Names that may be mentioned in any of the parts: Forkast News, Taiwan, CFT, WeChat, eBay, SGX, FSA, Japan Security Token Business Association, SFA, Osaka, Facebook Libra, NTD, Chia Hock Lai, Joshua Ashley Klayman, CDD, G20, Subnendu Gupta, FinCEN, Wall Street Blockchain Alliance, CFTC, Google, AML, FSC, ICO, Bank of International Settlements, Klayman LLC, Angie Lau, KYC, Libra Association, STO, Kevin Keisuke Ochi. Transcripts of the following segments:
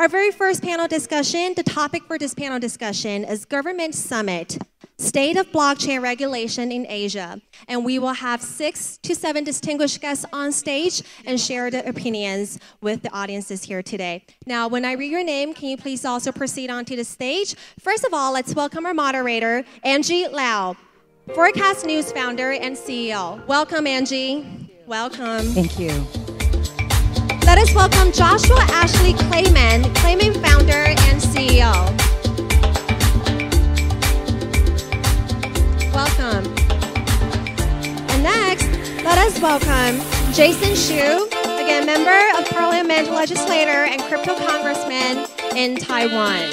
Our very first panel discussion, the topic for this panel discussion is Government Summit, State of Blockchain Regulation in Asia. And we will have 6 to 7 distinguished guests on stage and share their opinions with the audiences here today. Now, when I read your name, can you please also proceed onto the stage? First of all, let's welcome our moderator, Angie Lau, Forkast News founder and CEO. Welcome, Angie. Welcome. Thank you. Let us welcome Joshua Ashley Klayman, Klayman founder and CEO. Welcome. And next, let us welcome Jason Hsu, again, member of Parliament, legislator, and crypto congressman in Taiwan.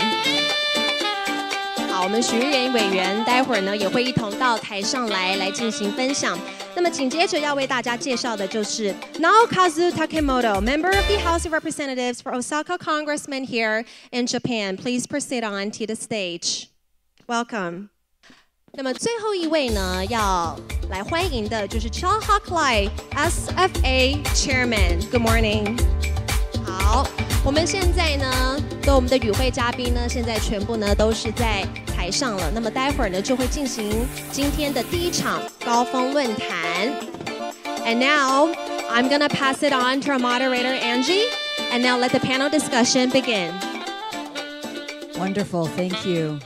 好，我们许玉妍委员待会儿呢也会一同到台上来进行分享。那么紧接着要为大家介绍的就是 Naokazu Takemoto, member of the House of Representatives for Osaka Congressman here in Japan. Please proceed on to the stage. Welcome. 那么最后一位呢要来欢迎的就是 Chia Hock Lai, SFA Chairman. Good morning. 好，我们现在呢跟我们的与会嘉宾呢现在全部呢都是在。 台上了，那么待会儿呢就会进行今天的第一场高峰论坛。And now I'm gonna pass it on to our moderator Angie, and now let the panel discussion begin. Wonderful, thank you.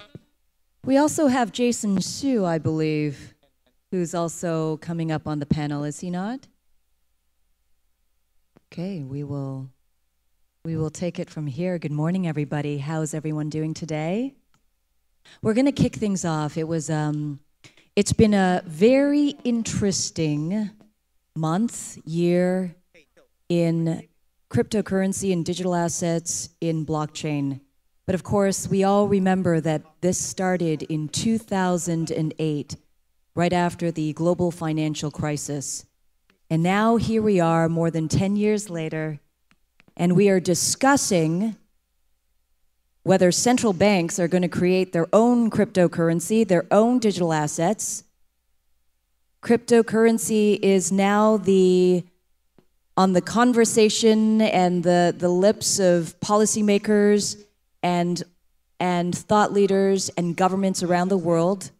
We also have Jason Hsu, I believe, who's also coming up on the panel, is he not? Okay, we will take it from here. Good morning, everybody. How's everyone doing today? We're going to kick things off. It's been a very interesting month, year in cryptocurrency and digital assets in blockchain. But of course, we all remember that this started in 2008, right after the global financial crisis. And now here we are more than 10 years later, and we are discussing whether central banks are going to create their own cryptocurrency, their own digital assets. Cryptocurrency is now on the conversation and the lips of policymakers and thought leaders and governments around the world.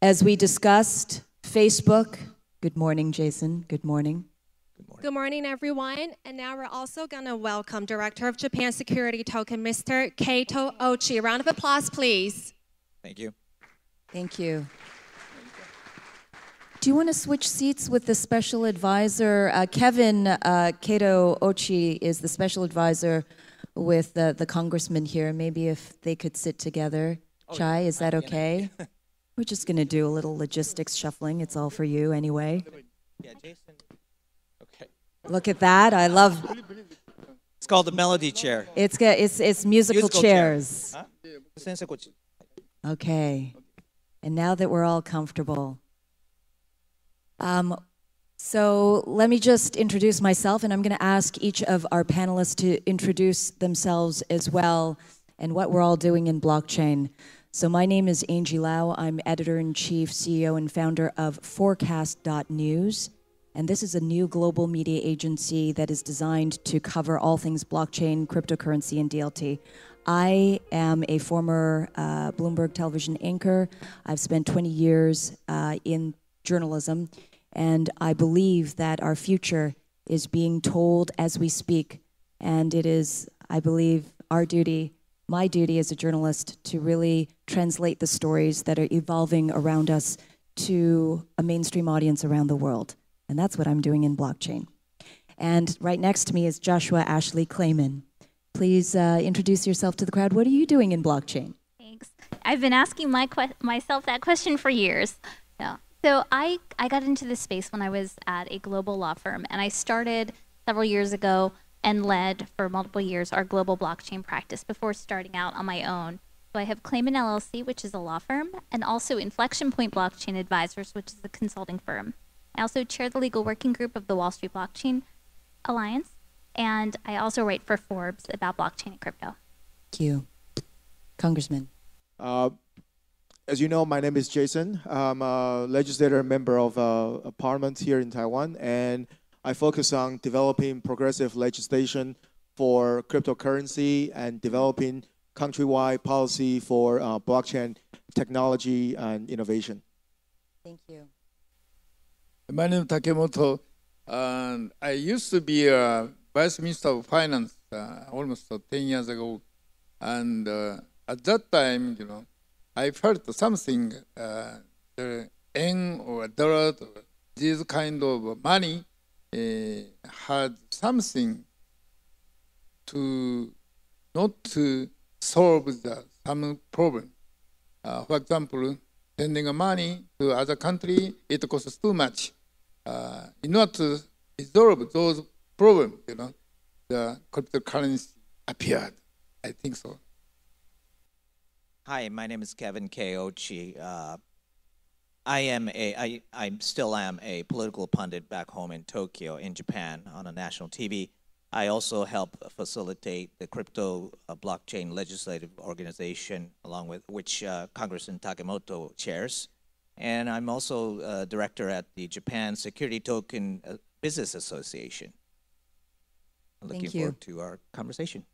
As we discussed, Facebook. Good morning, Jason. Good morning. Good morning, everyone. And now we're also going to welcome Director of Japan Security Token, Mr. Keisuke Ochi. A round of applause, please. Thank you. Thank you. Do you want to switch seats with the special advisor? Kevin Keisuke Ochi is the special advisor with the congressman here. Maybe if they could sit together. Oh, Chai, yeah. Is that okay? Yeah. We're just going to do a little logistics shuffling. It's all for you anyway. Yeah, Jason. Look at that! I love. It's called the melody chair. It's musical chairs. Chair. Huh? Okay, and now that we're all comfortable, so let me just introduce myself, and I'm going to ask each of our panelists to introduce themselves as well, and what we're all doing in blockchain. So my name is Angie Lau. I'm editor-in-chief, CEO, and founder of Forkast.News. And this is a new global media agency that is designed to cover all things blockchain, cryptocurrency, and DLT. I am a former Bloomberg television anchor. I've spent 20 years in journalism, and I believe that our future is being told as we speak. And it is, I believe, our duty, my duty as a journalist, to really translate the stories that are evolving around us to a mainstream audience around the world. And that's what I'm doing in blockchain. And right next to me is Joshua Ashley Klayman. Please introduce yourself to the crowd. What are you doing in blockchain? Thanks. I've been asking myself that question for years. Yeah. So I got into this space when I was at a global law firm, and I started several years ago and led for multiple years our global blockchain practice before starting out on my own. So I have Klayman LLC, which is a law firm, and also Inflection Point Blockchain Advisors, which is a consulting firm. I also chair the legal working group of the Wall Street Blockchain Alliance, and I also write for Forbes about blockchain and crypto. Thank you. Congressman. As you know, my name is Jason. I'm a legislator member of a parliament here in Taiwan, and I focus on developing progressive legislation for cryptocurrency and developing countrywide policy for blockchain technology and innovation. Thank you. My name is Takemoto, and I used to be a Vice Minister of Finance almost 10 years ago. And at that time, you know, I felt something, the yen or dollar, this kind of money had something to not to solve some problem. For example, sending money to other country, it costs too much. In order to resolve those problems, you know, the cryptocurrency appeared. I think so. Hi, my name is Kevin K. Ochi. I still am a political pundit back home in Tokyo, in Japan, on a national TV. I also help facilitate the crypto blockchain legislative organization, along with which Congressman Takemoto chairs. And I'm also director at the Japan Security Token Business Association. Looking forward to our conversation.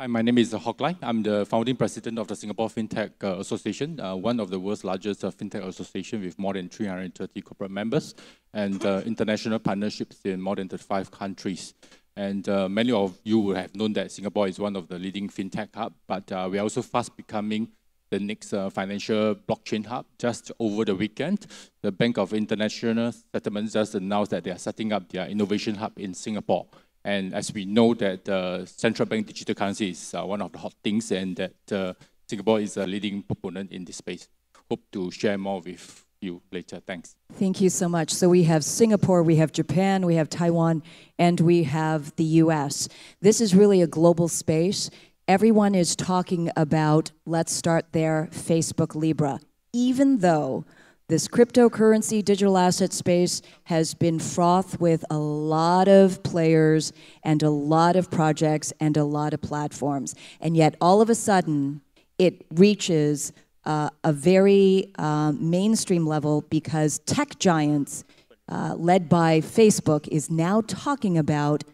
Hi, my name is Hawk Lai. I'm the founding president of the Singapore FinTech Association, one of the world's largest FinTech association with more than 330 corporate members and international partnerships in more than 35 countries. And many of you will have known that Singapore is one of the leading FinTech hubs, but we are also fast becoming the next financial blockchain hub. Just over the weekend, the Bank of International Settlements just announced that they are setting up their innovation hub in Singapore. And as we know that central bank digital currency is one of the hot things, and that Singapore is a leading proponent in this space. Hope to share more with you later. Thanks. Thank you so much. So we have Singapore, we have Japan, we have Taiwan, and we have the US. This is really a global space. Everyone is talking about, let's start there, Facebook Libra, even though this cryptocurrency digital asset space has been fraught with a lot of players and a lot of projects and a lot of platforms. And yet all of a sudden, it reaches a very mainstream level because tech giants led by Facebook is now talking about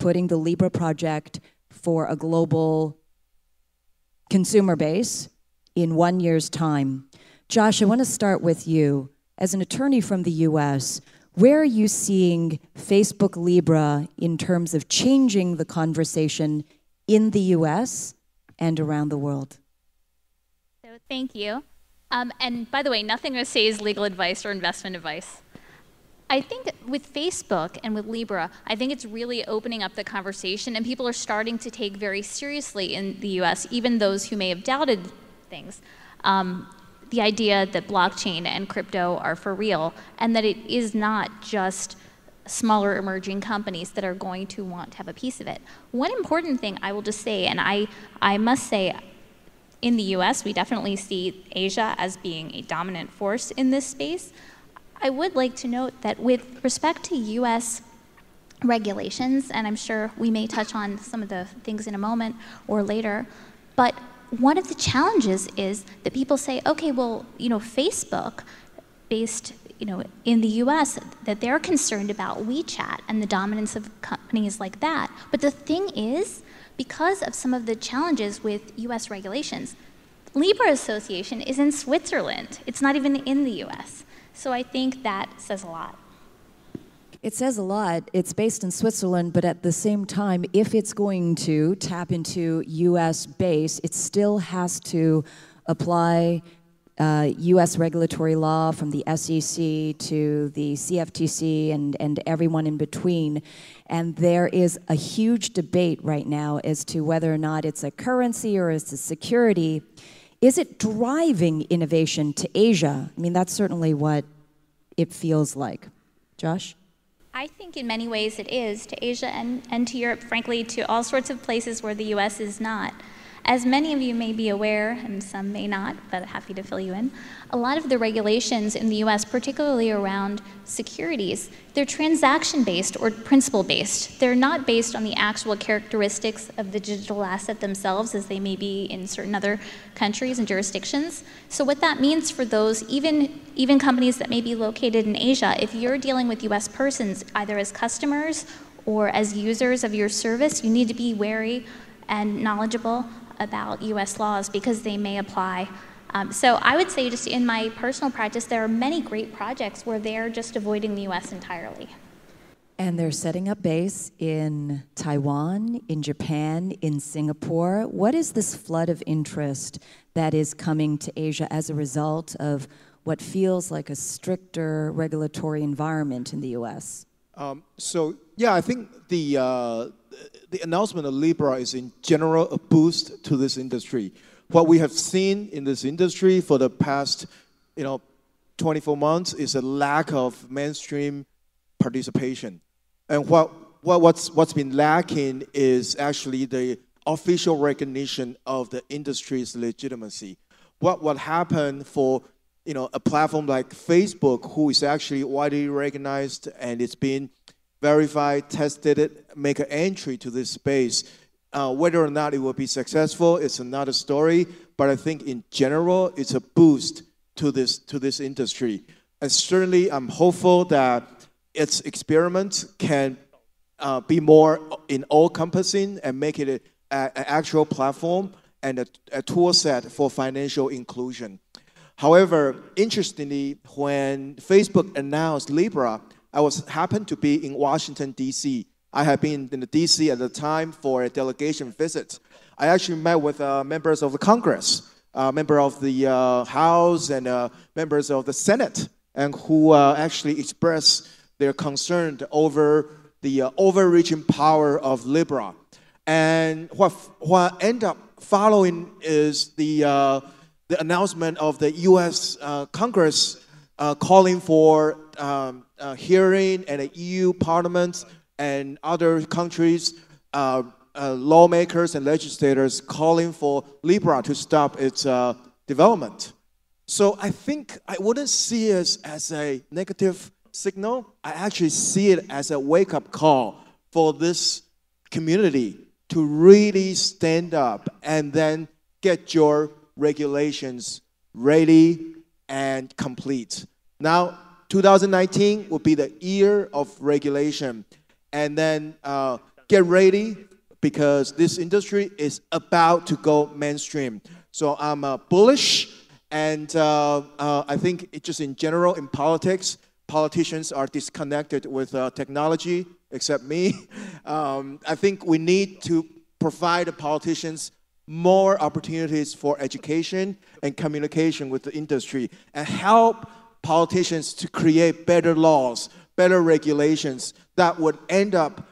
putting the Libra project for a global consumer base in 1 year's time. Josh, I want to start with you. As an attorney from the US, where are you seeing Facebook Libra in terms of changing the conversation in the US and around the world? So thank you. And by the way, nothing I say is legal advice or investment advice. I think with Facebook and with Libra, I think it's really opening up the conversation, and people are starting to take very seriously in the US, even those who may have doubted things. The idea that blockchain and crypto are for real, and that it is not just smaller emerging companies that are going to want to have a piece of it. One important thing I will just say, and I must say, in the US, we definitely see Asia as being a dominant force in this space. I would like to note that with respect to US regulations, and I'm sure we may touch on some of the things in a moment or later, but one of the challenges is that people say, okay, well, you know, Facebook, based, you know, in the US, that they're concerned about WeChat and the dominance of companies like that. But the thing is, because of some of the challenges with US regulations, Libra Association is in Switzerland. It's not even in the US. So I think that says a lot. It says a lot. It's based in Switzerland, but at the same time, if it's going to tap into US base, it still has to apply US regulatory law from the SEC to the CFTC and everyone in between. And there is a huge debate right now as to whether or not it's a currency or it's a security. Is it driving innovation to Asia? I mean, that's certainly what it feels like. Josh? I think in many ways it is, to Asia and to Europe, frankly, to all sorts of places where the US is not. As many of you may be aware, and some may not, but happy to fill you in, a lot of the regulations in the US, particularly around securities, they're transaction-based or principle-based. They're not based on the actual characteristics of the digital asset themselves, as they may be in certain other countries and jurisdictions. So what that means for those, even companies that may be located in Asia, if you're dealing with US persons, either as customers or as users of your service, you need to be wary and knowledgeable about US laws because they may apply. So I would say just in my personal practice, there are many great projects where they're just avoiding the US entirely. And they're setting up base in Taiwan, in Japan, in Singapore. What is this flood of interest that is coming to Asia as a result of what feels like a stricter regulatory environment in the US? Yeah, I think the announcement of Libra is in general a boost to this industry. What we have seen in this industry for the past 24 months is a lack of mainstream participation. And what's been lacking is actually the official recognition of the industry's legitimacy. What would happen for a platform like Facebook, who is actually widely recognized and it's been verified, tested, make an entry to this space. Whether or not it will be successful, it's another story. But I think in general, it's a boost to this industry. And certainly, I'm hopeful that its experiments can be more in all-encompassing and make it an actual platform and a tool set for financial inclusion. However, interestingly, when Facebook announced Libra, I happened to be in Washington, D.C. I had been in D.C. at the time for a delegation visit. I actually met with members of the Congress, member of the House, and members of the Senate, and who actually expressed their concern over the overreaching power of Libra. And what ended up following is the announcement of the U.S. Congress calling for a hearing and the EU Parliament and other countries' lawmakers and legislators calling for Libra to stop its development. So I think I wouldn't see it as a negative signal. I actually see it as a wake-up call for this community to really stand up and then get your regulations ready and complete. Now, 2019 will be the year of regulation. And then get ready, because this industry is about to go mainstream. So I'm bullish, and I think it just in general, in politics, politicians are disconnected with technology, except me. I think we need to provide the politicians more opportunities for education and communication with the industry, and help politicians to create better laws, better regulations that would end up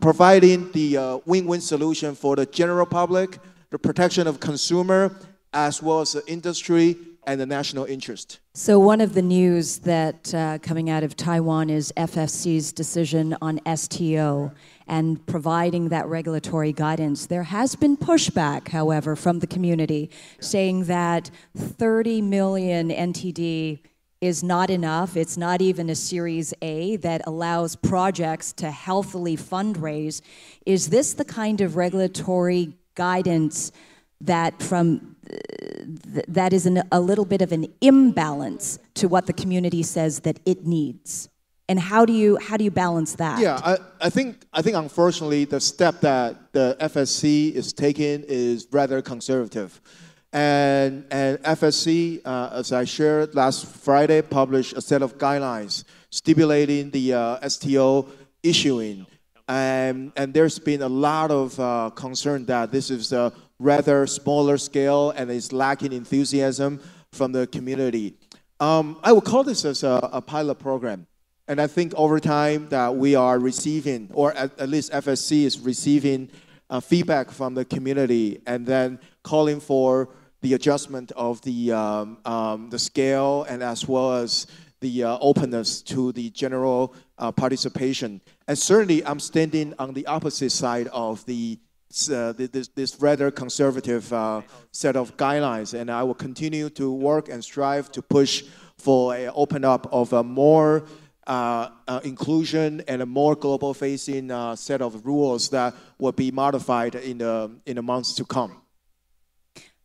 providing the win-win solution for the general public, the protection of consumer, as well as the industry and the national interest. So one of the news that coming out of Taiwan is FSC's decision on STO and providing that regulatory guidance. There has been pushback, however, from the community saying that 30 million NTD is not enough. It's not even a Series A that allows projects to healthily fundraise. Is this the kind of regulatory guidance that that is a little bit of an imbalance to what the community says that it needs? And how do you balance that? Yeah, I think unfortunately the step that the FSC is taking is rather conservative. And FSC, as I shared last Friday, published a set of guidelines stipulating the STO issuing. And there's been a lot of concern that this is a rather smaller scale and is lacking enthusiasm from the community. I would call this as a pilot program. And I think over time that we are receiving, or at least FSC is receiving feedback from the community, and then calling for the adjustment of the scale, and as well as the openness to the general participation. And certainly, I'm standing on the opposite side of this rather conservative set of guidelines, and I will continue to work and strive to push for an open up of a more inclusion and a more global-facing set of rules that will be modified in the months to come.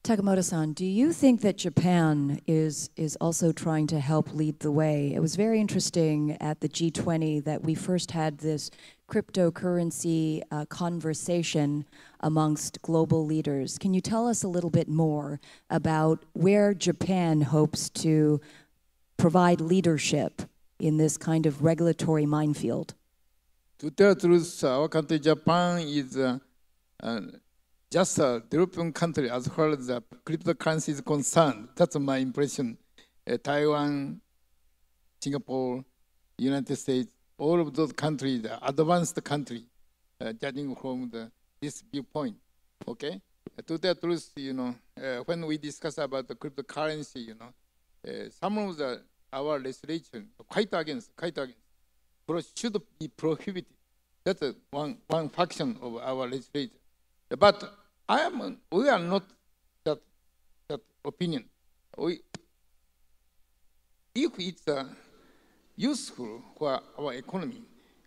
Takemoto-san, do you think that Japan is also trying to help lead the way? It was very interesting at the G20 that we first had this cryptocurrency conversation amongst global leaders. Can you tell us a little bit more about where Japan hopes to provide leadership in this kind of regulatory minefield? To tell the truth, our country, Japan, is just a developing country as far as the cryptocurrency is concerned. That's my impression. Taiwan, Singapore, United States, all of those countries, the advanced country, judging from this viewpoint. Okay? To tell the truth, you know, when we discuss about the cryptocurrency, you know, some of our legislation quite against, should be prohibited. That's one faction of our legislation. But we are not that opinion. If it's useful for our economy,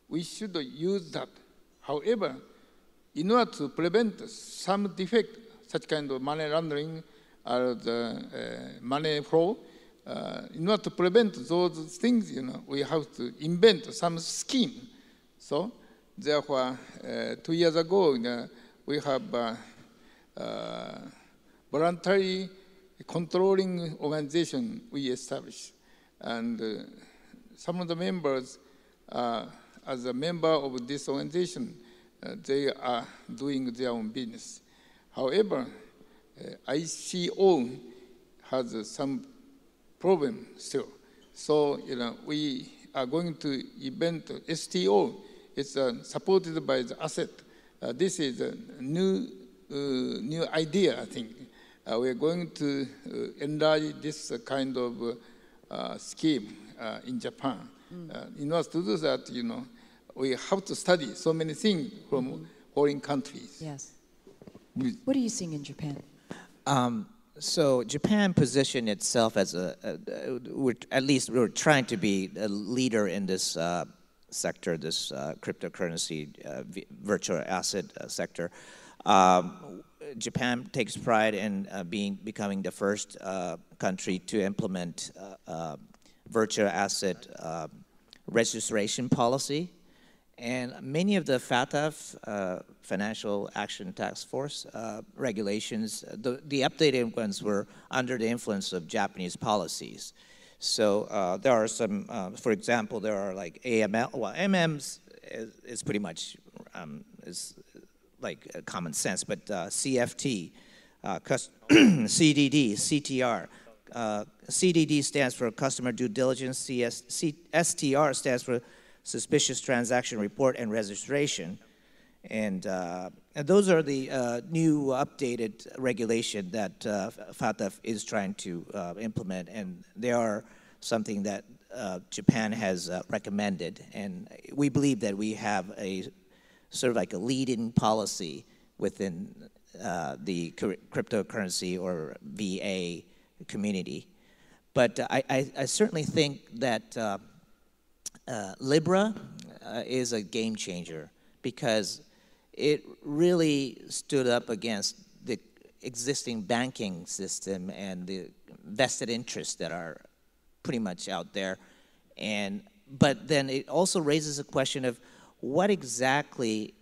we should use that. However, in order to prevent some defect, such kind of money laundering or the money flow, in order to prevent those things, you know, we have to invent some scheme. So, therefore, 2 years ago, we have voluntary controlling organization we established. And some of the members, as a member of this organization, they are doing their own business. However, ICO has some problem still. So, you know, we are going to invent STO. It's supported by the asset. This is a new idea, I think. We are going to enlarge this kind of scheme in Japan. In order to do that, you know, we have to study so many things from foreign countries. Yes. What are you seeing in Japan? So Japan positioned itself as at least we're trying to be a leader in this sector, this cryptocurrency virtual asset sector. Japan takes pride in becoming the first country to implement virtual asset registration policy. And many of the FATF, Financial Action Task Force regulations, the updated ones were under the influence of Japanese policies. So there are some, for example, there are like AML, well, MMs is pretty much is like common sense, but CFT, CDD, CTR. CDD stands for Customer Due Diligence, STR stands for Suspicious Transaction Report and Registration. And those are the new updated regulation that FATF is trying to implement, and they are something that Japan has recommended. And we believe that we have a sort of like a leading policy within the cryptocurrency or VA community. But I certainly think that Libra is a game changer because it really stood up against the existing banking system and the vested interests that are pretty much out there. But then it also raises a question of what exactly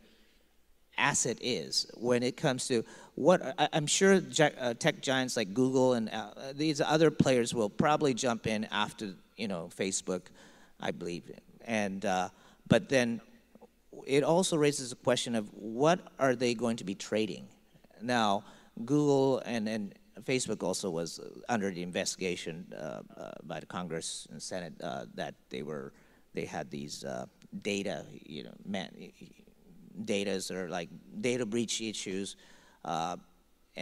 asset is when it comes to what, I'm sure tech giants like Google and these other players will probably jump in after, you know, Facebook, I believe. But then it also raises a question of what are they going to be trading? Now, Google and Facebook also was under the investigation by the Congress and Senate that they had these data, you know, datas or like data breach issues, and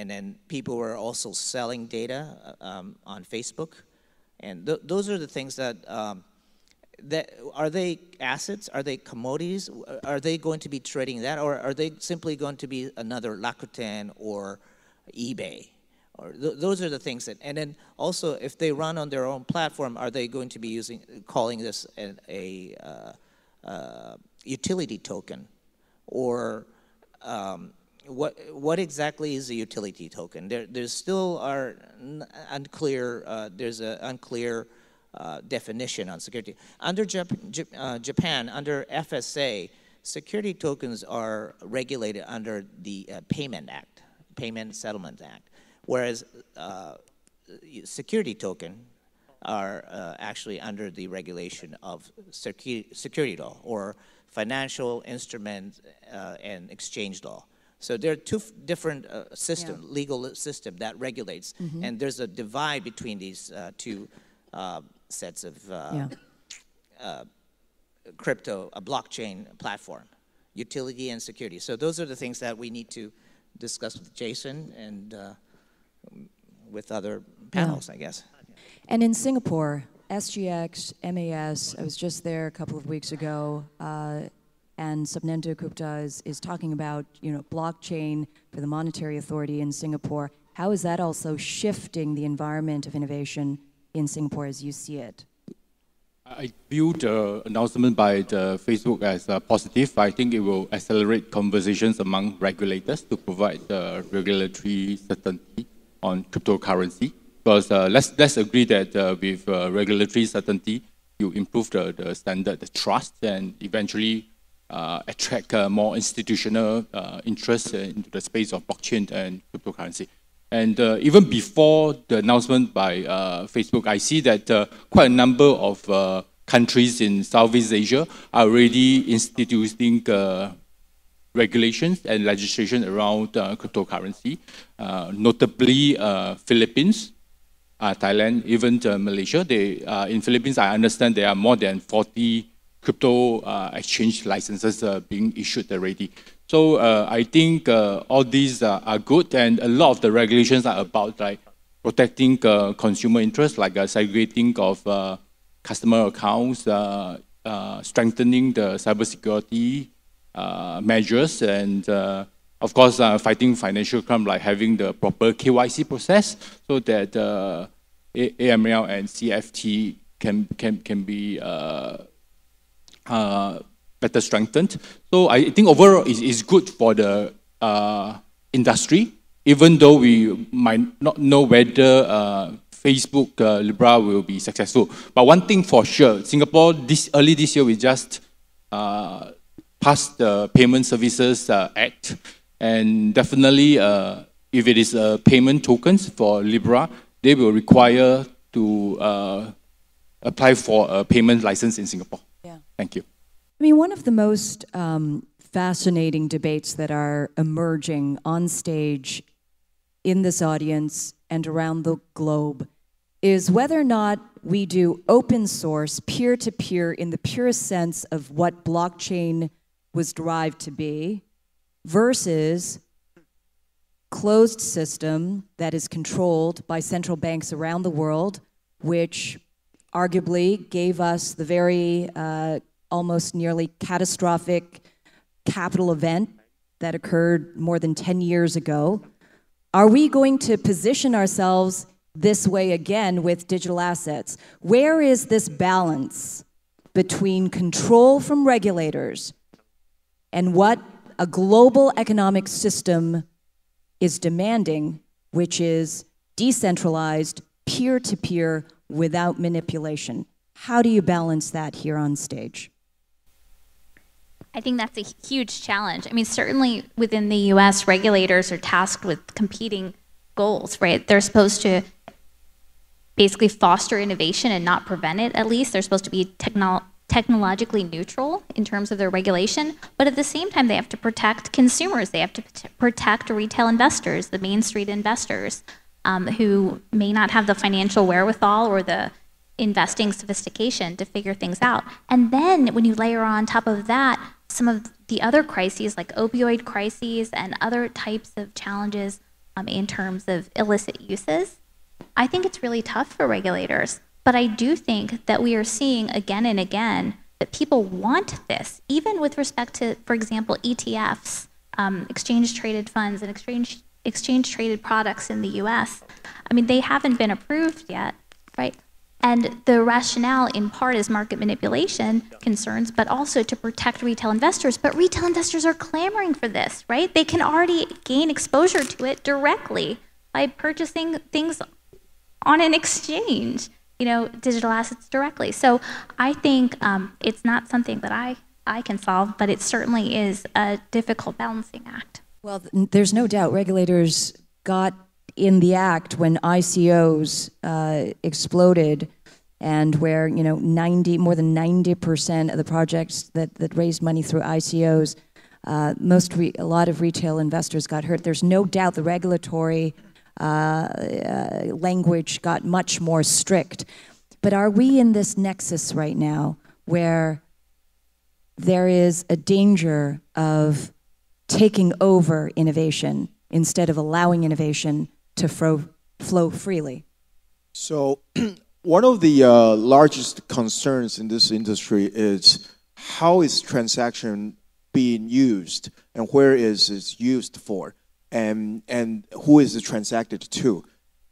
then people were also selling data on Facebook, and those are the things that. Are they assets? Are they commodities? Are they going to be trading that, or are they simply going to be another Rakuten or eBay? Or those are the things that. And then also, if they run on their own platform, are they going to be calling this a utility token, or what exactly is a utility token? There's still are unclear. There's an unclear definition on security under Japan under FSA. Security tokens are regulated under the Payment Settlement Act, whereas security token are actually under the regulation of security law or financial instrument and exchange law. So there are two different systems, legal system that regulates, and there's a divide between these two sets of crypto, a blockchain platform, utility and security. So those are the things that we need to discuss with Jason and with other panels, I guess. And in Singapore, SGX, MAS, I was just there a couple of weeks ago, and Subnendu Gupta is talking about, you know, blockchain for the monetary authority in Singapore. How is that also shifting the environment of innovation in Singapore as you see it? I view the announcement by the Facebook as positive. I think it will accelerate conversations among regulators to provide the regulatory certainty on cryptocurrency. Because let's agree that with regulatory certainty, you improve the standard, the trust, and eventually attract more institutional interest into the space of blockchain and cryptocurrency. And even before the announcement by Facebook, I see that quite a number of countries in Southeast Asia are already instituting regulations and legislation around cryptocurrency, notably Philippines, Thailand, even Malaysia. In Philippines, I understand there are more than 40 crypto exchange licenses being issued already. So I think all these are good, and a lot of the regulations are about like protecting consumer interests, like segregating of customer accounts, strengthening the cybersecurity measures, and of course fighting financial crime, like having the proper KYC process so that AML and CFT can be better strengthened. So I think overall it's good for the industry, even though we might not know whether Facebook Libra will be successful. But one thing for sure, Singapore, early this year, we just passed the Payment Services Act. And definitely, if it is payment tokens for Libra, they will require to apply for a payment license in Singapore. Yeah. Thank you. I mean, one of the most fascinating debates that are emerging on stage in this audience and around the globe is whether or not we do open source, peer-to-peer, in the purest sense of what blockchain was derived to be, versus closed system that is controlled by central banks around the world, which arguably gave us the very almost nearly catastrophic capital event that occurred more than 10 years ago. Are we going to position ourselves this way again with digital assets? Where is this balance between control from regulators and what a global economic system is demanding, which is decentralized, peer-to-peer, without manipulation? How do you balance that here on stage? I think that's a huge challenge. I mean, certainly within the US, regulators are tasked with competing goals, right? They're supposed to basically foster innovation and not prevent it, at least. They're supposed to be technologically neutral in terms of their regulation, but at the same time, they have to protect consumers. They have to protect retail investors, the Main Street investors, who may not have the financial wherewithal or the investing sophistication to figure things out. And then when you layer on top of that some of the other crises like opioid crises and other types of challenges in terms of illicit uses, I think it's really tough for regulators. But I do think that we are seeing again and again that people want this, even with respect to, for example, ETFs, exchange-traded funds and exchange-traded products in the US. I mean, they haven't been approved yet, right? And the rationale in part is market manipulation concerns, but also to protect retail investors. But retail investors are clamoring for this, right? They can already gain exposure to it directly by purchasing things on an exchange, you know, digital assets directly. So I think it's not something that I can solve, but it certainly is a difficult balancing act. Well, there's no doubt regulators got in the act when ICOs exploded, and where, you know, more than 90% of the projects that raised money through ICOs, a lot of retail investors got hurt. There's no doubt the regulatory language got much more strict. But are we in this nexus right now where there is a danger of taking over innovation instead of allowing innovation to flow freely? So one of the largest concerns in this industry is how is transaction being used and where is it used for, and who is it transacted to.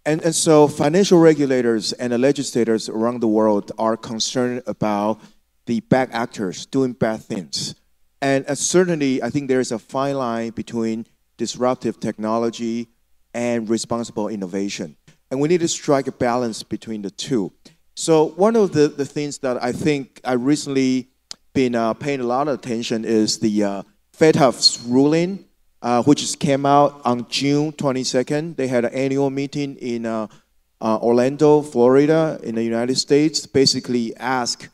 And so financial regulators and the legislators around the world are concerned about the bad actors doing bad things. And certainly I think there is a fine line between disruptive technology and responsible innovation. And we need to strike a balance between the two. So one of the things that I think I recently been paying a lot of attention is the FATF's ruling, which came out on June 22nd. They had an annual meeting in Orlando, Florida, in the United States, basically asked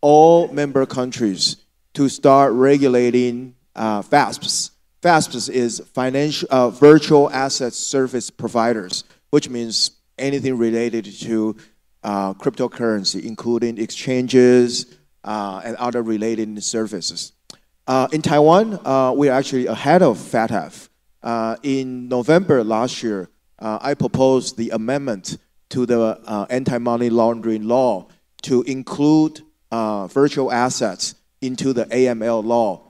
all member countries to start regulating FASPs. FASPs is financial, virtual asset service providers, which means anything related to cryptocurrency, including exchanges and other related services. In Taiwan, we're actually ahead of FATF. In November last year, I proposed the amendment to the anti-money laundering law to include virtual assets into the AML law,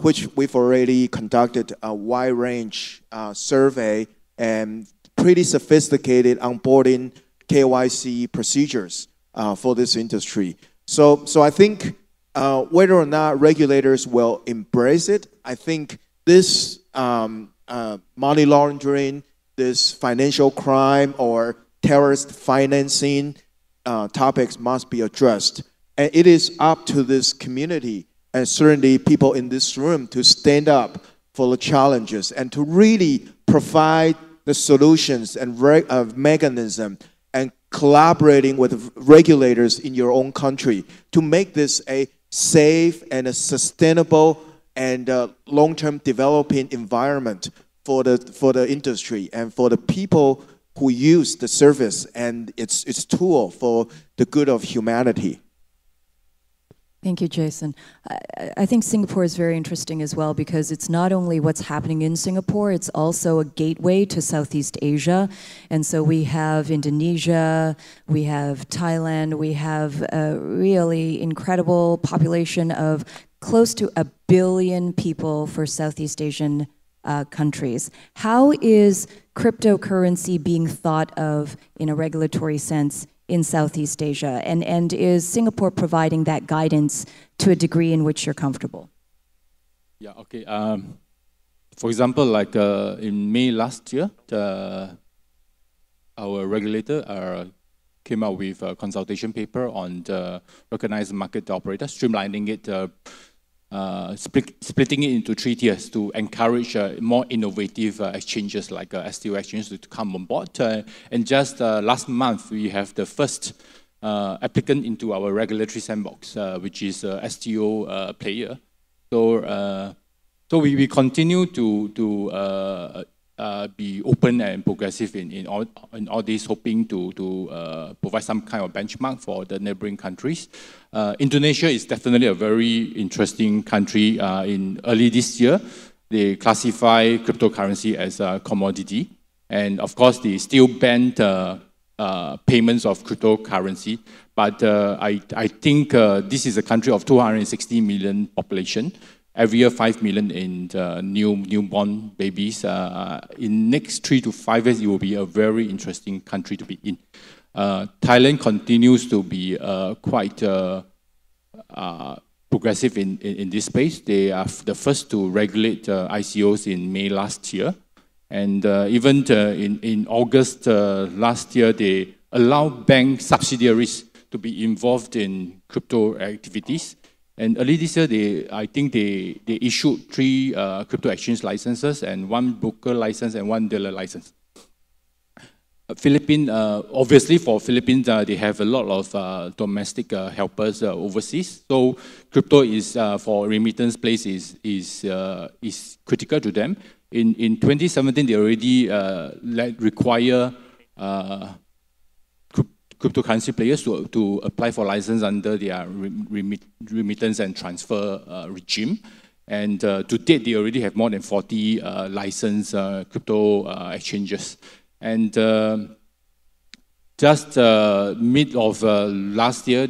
which we've already conducted a wide range survey and pretty sophisticated onboarding KYC procedures for this industry. So I think whether or not regulators will embrace it, I think this money laundering, this financial crime or terrorist financing topics must be addressed. And it is up to this community and certainly people in this room to stand up for the challenges and to really provide the solutions and mechanism, and collaborating with regulators in your own country to make this a safe and a sustainable and long-term developing environment for the industry and for the people who use the service and its tool for the good of humanity. Thank you, Jason. I think Singapore is very interesting as well, because it's not only what's happening in Singapore, it's also a gateway to Southeast Asia. And so we have Indonesia, we have Thailand, we have a really incredible population of close to 1 billion people for Southeast Asian countries. How is cryptocurrency being thought of in a regulatory sense in Southeast Asia, and is Singapore providing that guidance to a degree in which you're comfortable? Yeah, okay. For example, like in May last year, our regulator came out with a consultation paper on the recognized market operator, streamlining it, splitting it into 3 tiers to encourage more innovative exchanges like STO exchanges to come on board. And just last month, we have the first applicant into our regulatory sandbox, which is STO player. So, so we continue to be open and progressive in all this, hoping to provide some kind of benchmark for the neighboring countries. Indonesia is definitely a very interesting country. In early this year, they classify cryptocurrency as a commodity, and of course, they still banned payments of cryptocurrency. But I think this is a country of 260 million population. Every year, 5 million in newborn babies. In next 3 to 5 years, it will be a very interesting country to be in. Thailand continues to be quite progressive in this space. They are the first to regulate ICOs in May last year. And even in August last year, they allowed bank subsidiaries to be involved in crypto activities. And early this year, I think they issued 3 crypto exchange licenses and 1 broker license and 1 dealer license. Philippines, obviously for Philippines, they have a lot of domestic helpers overseas. So crypto is, for remittance place, is critical to them. In 2017, they already require cryptocurrency players to apply for license under their remittance and transfer regime. And to date, they already have more than 40 licensed crypto exchanges. And just mid of last year,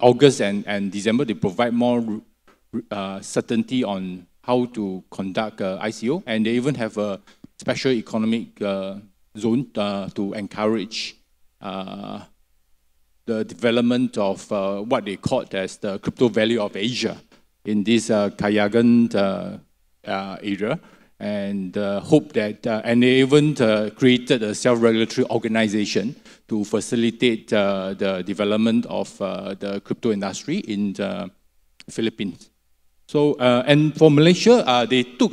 August and December, they provide more certainty on how to conduct ICO. And they even have a special economic zone to encourage the development of what they called as the crypto valley of Asia in this Kayagan area. And hope that, and they even created a self-regulatory organization to facilitate the development of the crypto industry in the Philippines. So, and for Malaysia, they took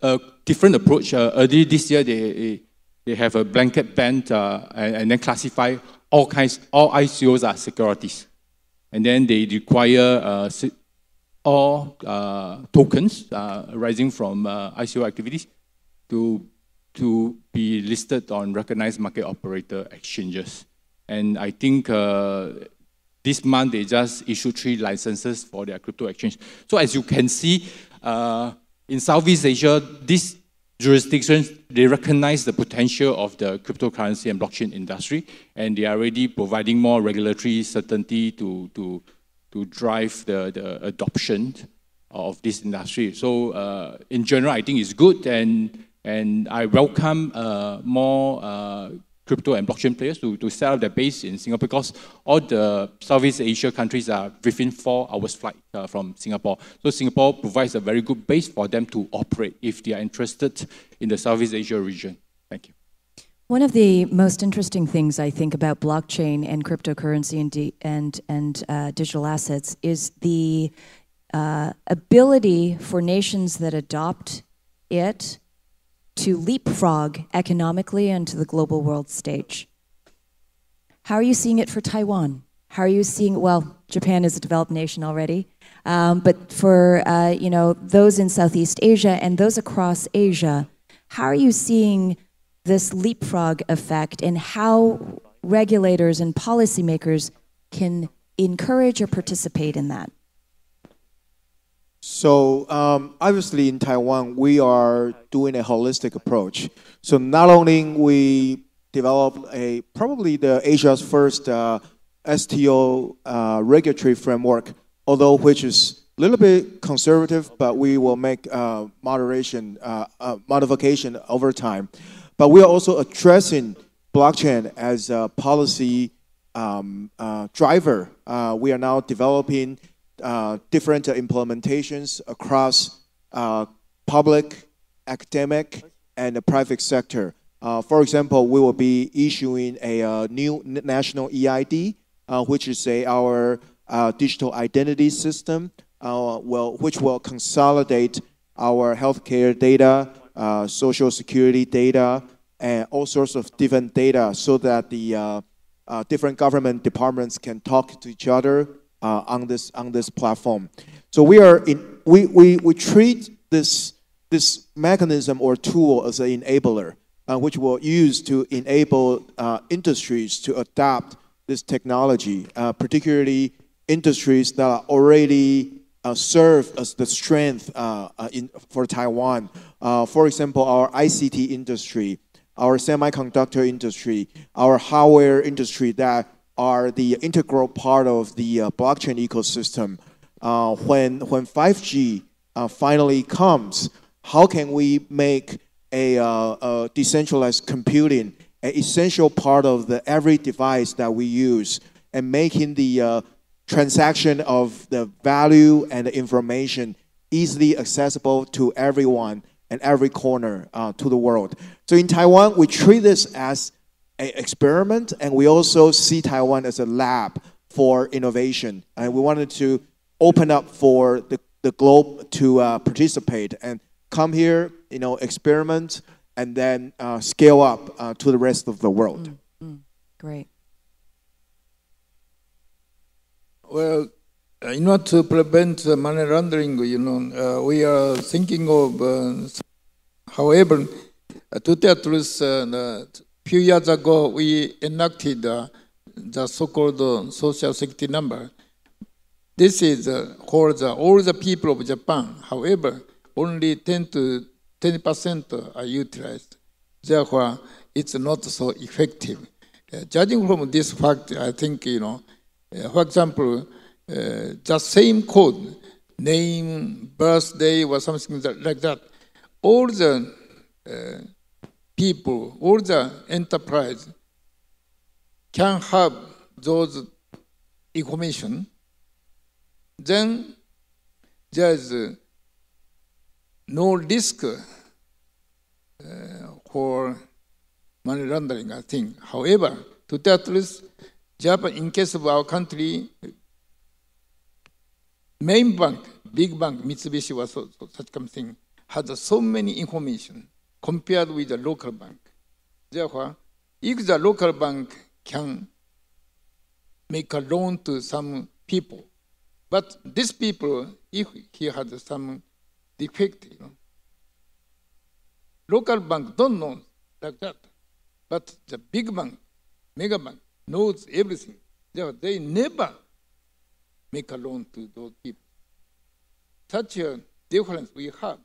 a different approach. Earlier this year, they have a blanket ban and then classify all ICOs as securities. And then they require all tokens arising from ICO activities to be listed on recognized market operator exchanges. And I think this month they just issued 3 licenses for their crypto exchange. So as you can see, in Southeast Asia, these jurisdictions, they recognize the potential of the cryptocurrency and blockchain industry, and they are already providing more regulatory certainty to drive the adoption of this industry. So in general, I think it's good, and I welcome more crypto and blockchain players to set up their base in Singapore, because all the Southeast Asia countries are within 4 hours flight from Singapore. So Singapore provides a very good base for them to operate if they are interested in the Southeast Asia region. Thank you. One of the most interesting things I think about blockchain and cryptocurrency and digital assets is the ability for nations that adopt it to leapfrog economically onto the global world stage. How are you seeing it for Taiwan? How are you seeing, well, Japan is a developed nation already, but for you know, those in Southeast Asia and those across Asia, how are you seeing this leapfrog effect, and how regulators and policymakers can encourage or participate in that? So obviously in Taiwan, we are doing a holistic approach. So not only we developed a, probably the Asia's first STO regulatory framework, although which is a little bit conservative, but we will make modification over time. But we are also addressing blockchain as a policy driver. We are now developing different implementations across public, academic, and the private sector. For example, we will be issuing a new national EID, which is our digital identity system, which will consolidate our healthcare data, social security data, and all sorts of different data, so that the different government departments can talk to each other on this platform. So we are we treat this mechanism or tool as an enabler, which we'll use to enable industries to adopt this technology, particularly industries that are already serve as the strength for Taiwan. For example, our ICT industry, our semiconductor industry, our hardware industry that are the integral part of the blockchain ecosystem. When 5G finally comes, how can we make a decentralized computing an essential part of the every device that we use, and making the transaction of the value and the information easily accessible to everyone and every corner to the world. So in Taiwan, we treat this as an experiment, and we also see Taiwan as a lab for innovation. And we wanted to open up for the globe to participate and come here, you know, experiment, and then scale up to the rest of the world. Great. Well, in order to prevent money laundering, you know, we are thinking of, however, to tell the truth, a few years ago, we enacted the so-called social security number. This is for all the people of Japan. However, only 10% are utilized. Therefore, it's not so effective. Judging from this fact, I think, you know, for example, the same code, name, birthday, or something like that, all the people, all the enterprise can have those information. Then there is no risk for money laundering, I think. However, to tell the truth, Japan, in case of our country, main bank, big bank, Mitsubishi was such kind of thing, had so many information compared with the local bank. Therefore, if the local bank can make a loan to some people, but these people, if he had some defect, you know, local bank don't know like that, but the big bank, mega bank, knows everything. They never make a loan to those people. Such a difference we have.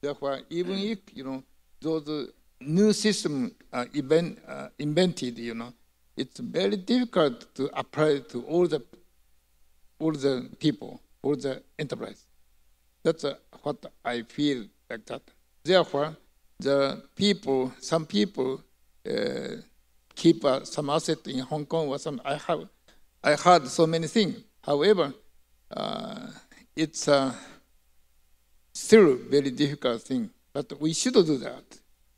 Therefore, even if, you know, those new systems are invented, you know, it's very difficult to apply to all the people, all the enterprise. That's what I feel like that. Therefore, the people, some people, keep some asset in Hong Kong or some. I heard so many things. However, it's still a very difficult thing. But we should do that.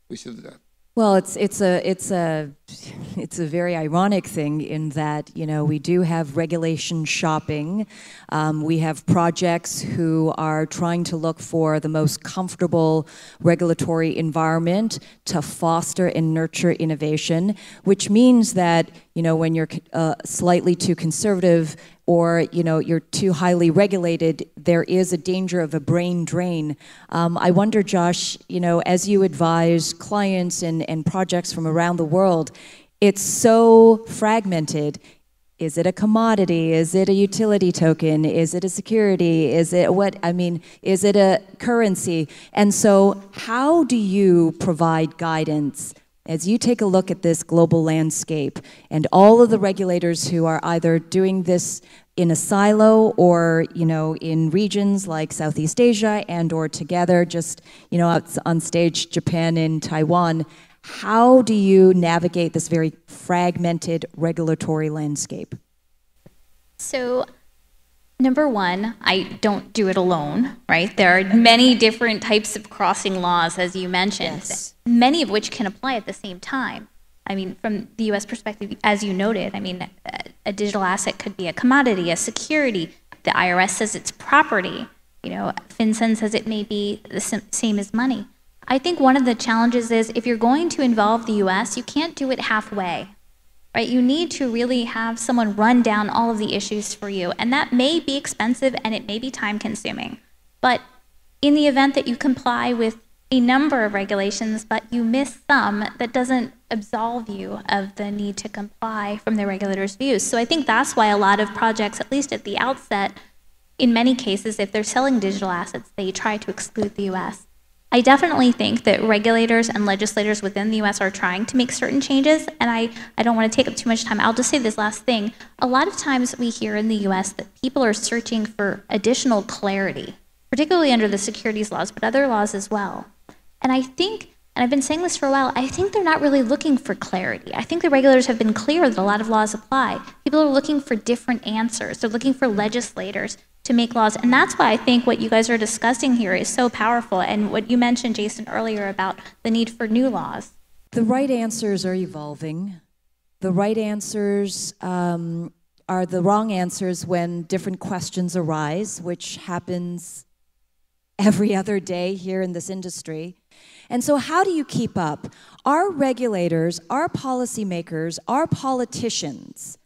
We should do that. Well, it's a very ironic thing in that, you know, we do have regulation shopping. We have projects who are trying to look for the most comfortable regulatory environment to foster and nurture innovation, which means that, you know, when you're slightly too conservative or, you know, you're too highly regulated, there is a danger of a brain drain. I wonder, Josh, you know, as you advise clients and projects from around the world, it's so fragmented. Is it a commodity? Is it a utility token? Is it a security? Is it what? I mean, is it a currency? And so how do you provide guidance as you take a look at this global landscape and all of the regulators who are either doing this in a silo or, you know, in regions like Southeast Asia and or together, just, you know, out on stage, Japan and Taiwan, how do you navigate this very fragmented regulatory landscape? So, number one, I don't do it alone, right? There are many different types of crossing laws, as you mentioned, yes, many of which can apply at the same time. I mean, from the US perspective, as you noted, I mean, a digital asset could be a commodity, a security. The IRS says it's property. You know, FinCEN says it may be the same as money. I think one of the challenges is if you're going to involve the US, you can't do it halfway. Right, you need to really have someone run down all of the issues for you, and that may be expensive and it may be time-consuming. But in the event that you comply with a number of regulations, but you miss some, that doesn't absolve you of the need to comply from the regulator's views. So I think that's why a lot of projects, at least at the outset, in many cases, if they're selling digital assets, they try to exclude the US. I definitely think that regulators and legislators within the US are trying to make certain changes, and I don't want to take up too much time. I'll just say this last thing. A lot of times we hear in the US that people are searching for additional clarity, particularly under the securities laws, but other laws as well. And I think and I've been saying this for a while, I think they're not really looking for clarity. I think the regulators have been clear that a lot of laws apply. People are looking for different answers. They're looking for legislators to make laws. And that's why I think what you guys are discussing here is so powerful. And what you mentioned, Jason, earlier about the need for new laws. The right answers are evolving. The right answers are the wrong answers when different questions arise, which happens every other day here in this industry. And so how do you keep up? Our regulators, our policymakers, our politicians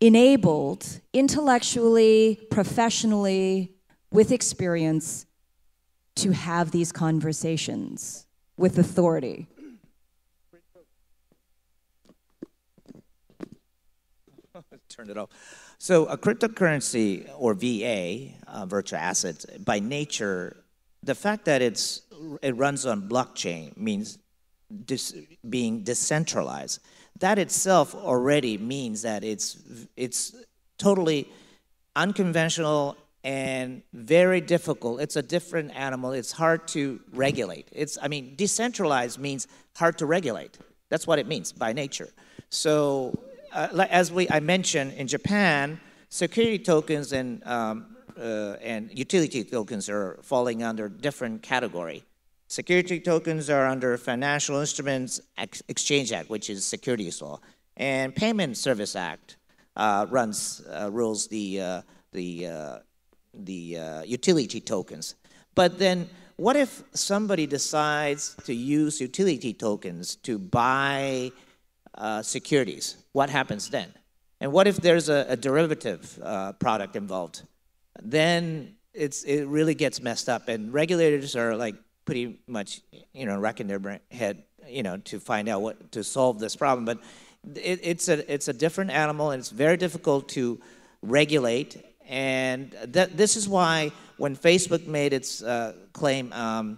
enabled intellectually, professionally, with experience to have these conversations with authority. Turned it off. So a cryptocurrency or VA, virtual asset, by nature, the fact that it runs on blockchain means being decentralized. That itself already means that it's totally unconventional and very difficult. It's a different animal. It's hard to regulate. I mean, decentralized means hard to regulate. That's what it means by nature. So as I mentioned, in Japan, security tokens and utility tokens are falling under different category. Security tokens are under Financial Instruments Exchange Act, which is securities law, and Payment Service Act rules the utility tokens. But then, what if somebody decides to use utility tokens to buy securities? What happens then? And what if there's a derivative product involved? Then it really gets messed up, and regulators are like, pretty much, you know, racking their head, you know, to find out what to solve this problem. But it's a different animal, and it's very difficult to regulate. And this is why when Facebook made its claim,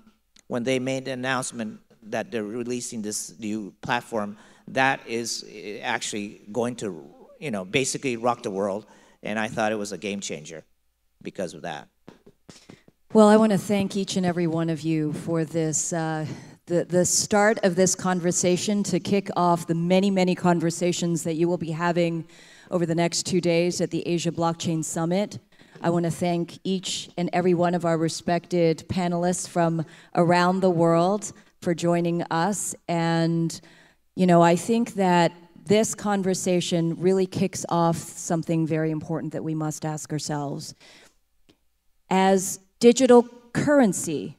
when they made the announcement that they're releasing this new platform, that is actually going to, you know, basically rock the world. And I thought it was a game changer because of that. Well, I want to thank each and every one of you for this, the start of this conversation to kick off the many, many conversations that you will be having over the next 2 days at the Asia Blockchain Summit. I want to thank each and every one of our respected panelists from around the world for joining us. And, you know, I think that this conversation really kicks off something very important that we must ask ourselves. As digital currency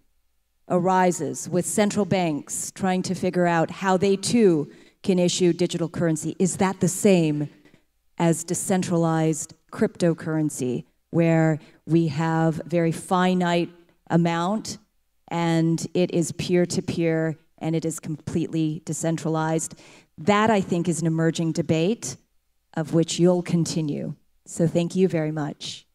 arises with central banks trying to figure out how they too can issue digital currency. Is that the same as decentralized cryptocurrency, where we have very finite amount and it is peer-to-peer and it is completely decentralized? That, I think, is an emerging debate of which you'll continue. So thank you very much.